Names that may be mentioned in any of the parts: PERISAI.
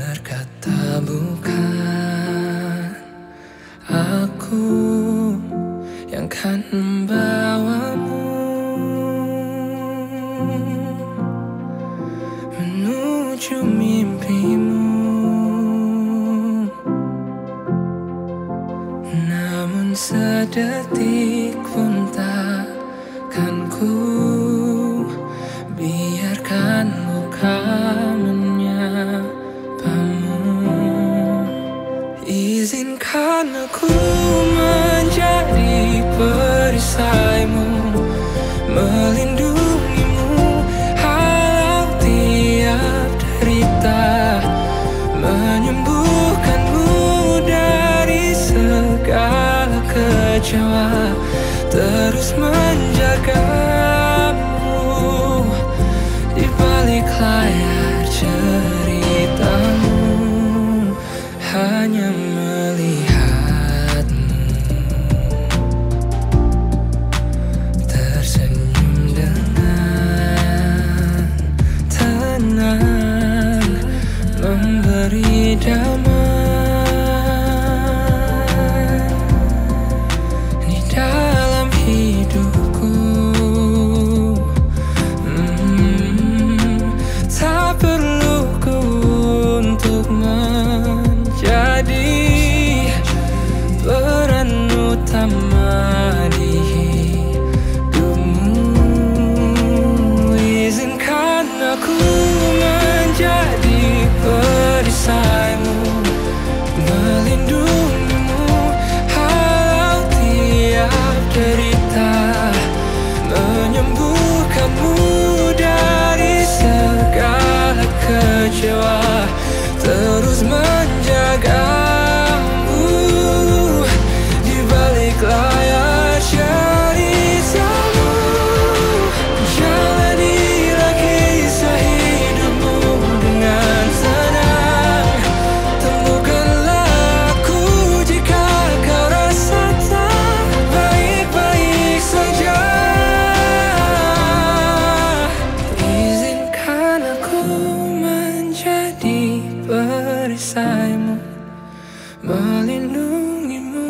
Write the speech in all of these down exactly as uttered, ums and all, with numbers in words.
berkata bukan aku yang kan membawamu menuju mimpimu, namun sedetik pun takkan ku biarkan luka menyapamu. Izinkan aku menjadi perisaimu, melindungimu halau tiap derita, menyembuhkanmu dari segala kecewa, terus menjagamu di balik layar ceritamu. Hanya melihatmu tersenyum dengan tenang, memberi damai di dalam hidupku. Terus menjagamu di balik layar ceritamu. Jalanilah kisah hidupmu dengan senang, temukanlah aku jika kau rasa tak baik-baik saja. Izinkan aku jadi perisaimu, melindungimu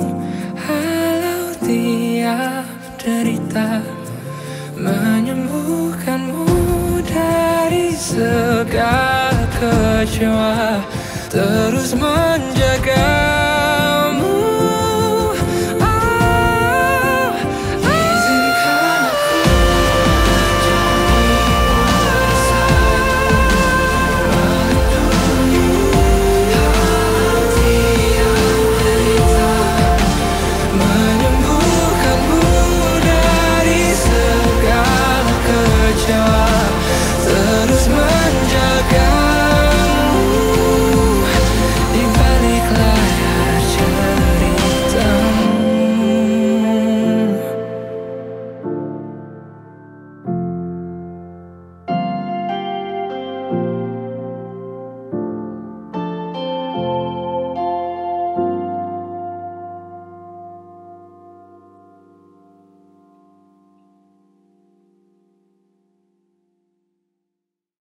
halau tiap derita, menyembuhkanmu dari segala kecewa, terus menjaga.